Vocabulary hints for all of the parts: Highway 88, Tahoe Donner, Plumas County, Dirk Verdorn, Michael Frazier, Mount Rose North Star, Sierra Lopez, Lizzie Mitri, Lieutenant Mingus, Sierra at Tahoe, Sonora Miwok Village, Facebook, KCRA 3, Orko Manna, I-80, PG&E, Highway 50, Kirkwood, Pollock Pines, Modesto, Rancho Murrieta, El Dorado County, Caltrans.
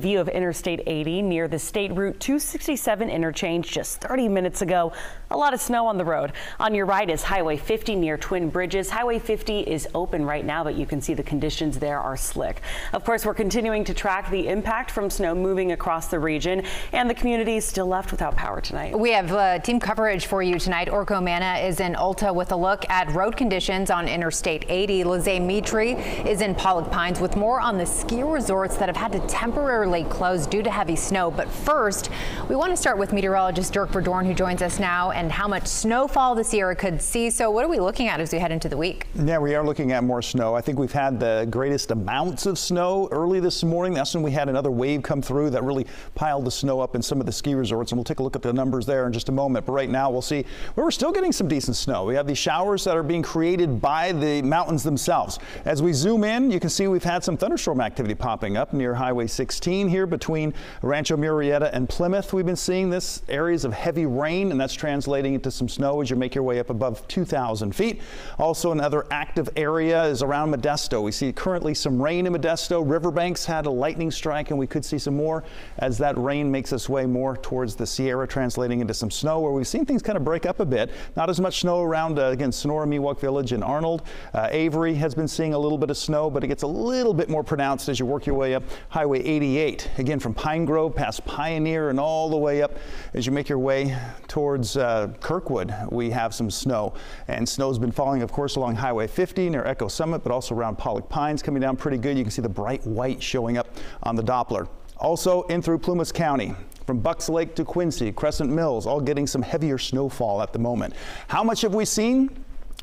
View of Interstate 80 near the State Route 267 interchange just 30 minutes ago. A lot of snow on the road. On your right is Highway 50 near Twin Bridges. Highway 50 is open right now, but you can see the conditions there are slick. Of course, we're continuing to track the impact from snow moving across the region, and the community is still left without power tonight. We have team coverage for you tonight. Orko Manna is in Ulta with a look at road conditions on Interstate 80. Lizzie Mitri is in Pollock Pines with more on the ski resorts that have had to temporarily closed due to heavy snow. But first, we want to start with meteorologist Dirk Verdorn, who joins us now, and how much snowfall the Sierra could see. So what are we looking at as we head into the week? Yeah, we are looking at more snow. I think we've had the greatest amounts of snow early this morning. That's when we had another wave come through that really piled the snow up in some of the ski resorts, and we'll take a look at the numbers there in just a moment. But right now we'll see we're still getting some decent snow. We have these showers that are being created by the mountains themselves. As we zoom in, you can see we've had some thunderstorm activity popping up near Highway 16. Here between Rancho Murrieta and Plymouth, we've been seeing this areas of heavy rain, and that's translating into some snow as you make your way up above 2,000 feet. Also, another active area is around Modesto. We see currently some rain in Modesto. Riverbanks had a lightning strike, and we could see some more as that rain makes its way more towards the Sierra, translating into some snow where we've seen things kind of break up a bit. Not as much snow around, again, Sonora Miwok Village and Arnold. Avery has been seeing a little bit of snow, but it gets a little bit more pronounced as you work your way up Highway 88. Again, from Pine Grove past Pioneer and all the way up as you make your way towards Kirkwood, we have some snow, and snow's been falling, of course, along Highway 50 near Echo Summit, but also around Pollock Pines, coming down pretty good. You can see the bright white showing up on the Doppler. Also in through Plumas County, from Bucks Lake to Quincy, Crescent Mills, all getting some heavier snowfall at the moment. How much have we seen?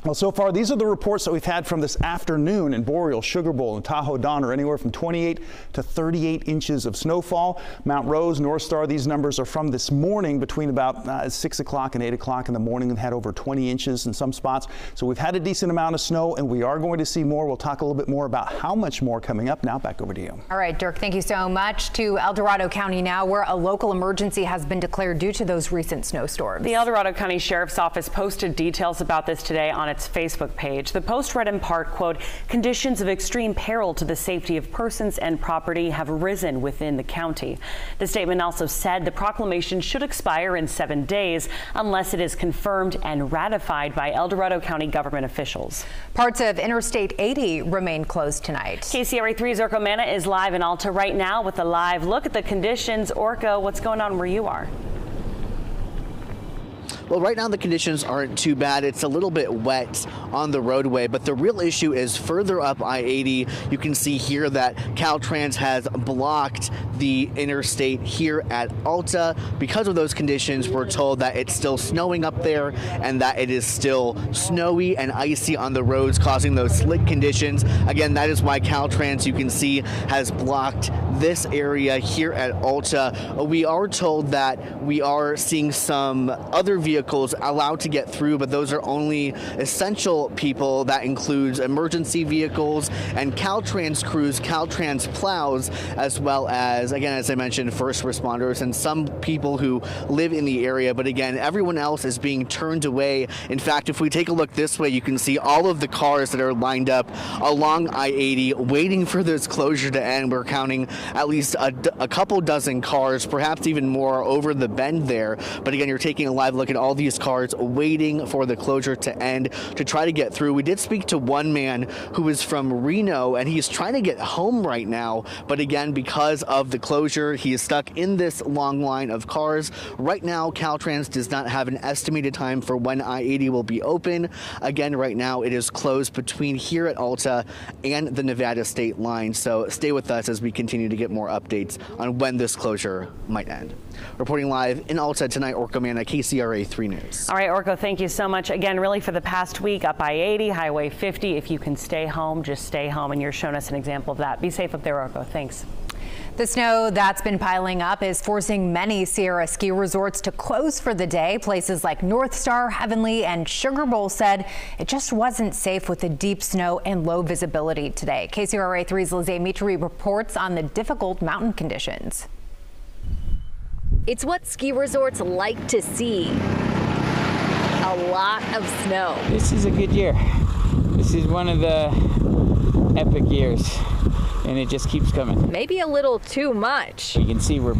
Well, so far, these are the reports that we've had from this afternoon in Boreal Sugar Bowl and Tahoe Donner, anywhere from 28 to 38 inches of snowfall. Mount Rose, North Star, these numbers are from this morning between about 6 o'clock and 8 o'clock in the morning. We've had over 20 inches in some spots. So we've had a decent amount of snow, and we are going to see more. We'll talk a little bit more about how much more coming up. Now back over to you. All right, Dirk, thank you so much. To El Dorado County now, where a local emergency has been declared due to those recent snowstorms. The El Dorado County Sheriff's Office posted details about this today on its Facebook page. The post read in part, quote, "Conditions of extreme peril to the safety of persons and property have arisen within the county." The statement also said the proclamation should expire in 7 days unless it is confirmed and ratified by El Dorado County government officials. Parts of Interstate 80 remain closed tonight. KCRA 3's Orko Manna is live in Alta right now with a live look at the conditions. Orko, what's going on where you are? Well, right now the conditions aren't too bad. It's a little bit wet on the roadway, but the real issue is further up I-80. You can see here that Caltrans has blocked the interstate here at Alta. Because of those conditions, we're told that it's still snowing up there and that it is still snowy and icy on the roads, causing those slick conditions. Again, that is why Caltrans, you can see, has blocked this area here at Alta. We are told that we are seeing some other vehicles allowed to get through, but those are only essential people. That includes emergency vehicles and Caltrans crews, Caltrans plows, as well as, again, as I mentioned, first responders and some people who live in the area. But again, everyone else is being turned away. In fact, if we take a look this way, you can see all of the cars that are lined up along I-80 waiting for this closure to end. We're counting at least a couple dozen cars, perhaps even more, over the bend there. But again, you're taking a live look at all these cars waiting for the closure to end to try to get through. We did speak to one man who is from Reno, and he's trying to get home right now. But again, because of the closure, he is stuck in this long line of cars. Right now, Caltrans does not have an estimated time for when I-80 will be open. Again, right now, it is closed between here at Alta and the Nevada state line. So stay with us as we continue to get more updates on when this closure might end. Reporting live in Alta tonight, Orko Manna, KCRA 3 News. All right, Orko, thank you so much. Again, really for the past week, up I-80, Highway 50. If you can stay home, just stay home. And you're showing us an example of that. Be safe up there, Orko. Thanks. The snow that's been piling up is forcing many Sierra ski resorts to close for the day. Places like North Star, Heavenly, and Sugar Bowl said it just wasn't safe with the deep snow and low visibility today. KCRA 3's Lizzie Mitri reports on the difficult mountain conditions. It's what ski resorts like to see. A lot of snow. This is a good year. This is one of the epic years. and it just keeps coming. Maybe a little too much. You can see we're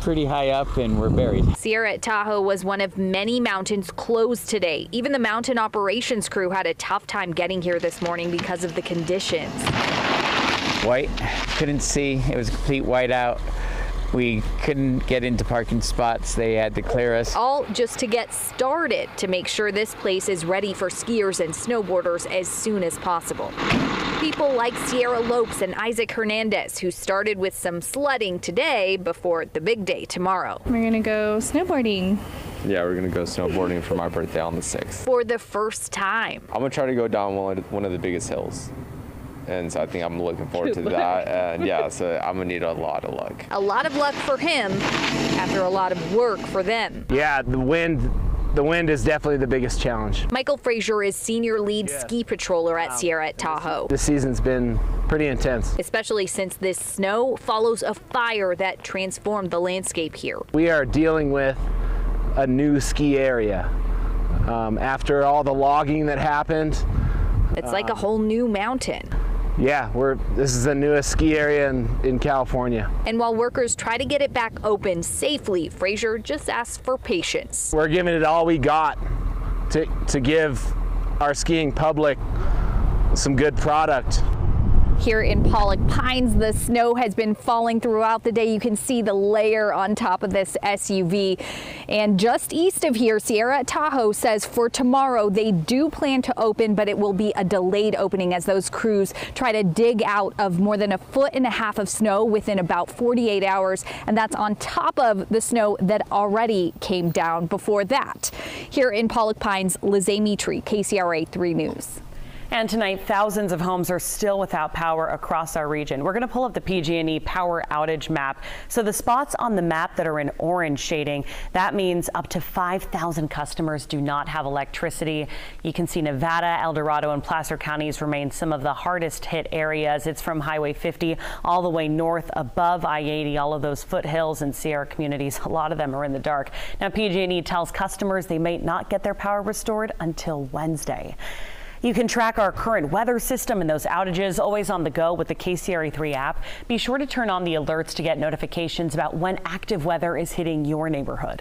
pretty high up and we're buried. Sierra at Tahoe was one of many mountains closed today. Even the mountain operations crew had a tough time getting here this morning because of the conditions. White, couldn't see, it was a complete whiteout. We couldn't get into parking spots. They had to clear us. All just to get started to make sure this place is ready for skiers and snowboarders as soon as possible. People like Sierra Lopez and Isaac Hernandez, who started with some sledding today before the big day tomorrow. We're going to go snowboarding. Yeah, we're going to go snowboarding for my birthday on the 6th. For the first time. I'm going to try to go down one of the biggest hills. And so I think I'm looking forward to that. And yeah, so I'm gonna need a lot of luck. A lot of luck for him after a lot of work for them. Yeah, the wind is definitely the biggest challenge. Michael Frazier is senior lead ski patroller at Sierra at Tahoe. This season's been pretty intense. Especially since this snow follows a fire that transformed the landscape here. We are dealing with a new ski area. After all the logging that happened. It's like a whole new mountain. Yeah, this is the newest ski area in California. And while workers try to get it back open safely, Frazier just asks for patience. We're giving it all we got to give our skiing public some good product. Here in Pollock Pines, the snow has been falling throughout the day. You can see the layer on top of this SUV. And just east of here, Sierra at Tahoe says for tomorrow they do plan to open, but it will be a delayed opening as those crews try to dig out of more than 1.5 feet of snow within about 48 hours. And that's on top of the snow that already came down before that. Here in Pollock Pines, Lizzie Mitri, KCRA 3 News. And tonight, thousands of homes are still without power across our region. We're going to pull up the PG&E power outage map. So the spots on the map that are in orange shading, that means up to 5,000 customers do not have electricity. You can see Nevada, El Dorado, and Placer counties remain some of the hardest hit areas. It's from Highway 50 all the way north above I-80, all of those foothills and Sierra communities. A lot of them are in the dark. Now, PG&E tells customers they may not get their power restored until Wednesday. You can track our current weather system and those outages always on the go with the KCRA 3 app. Be sure to turn on the alerts to get notifications about when active weather is hitting your neighborhood.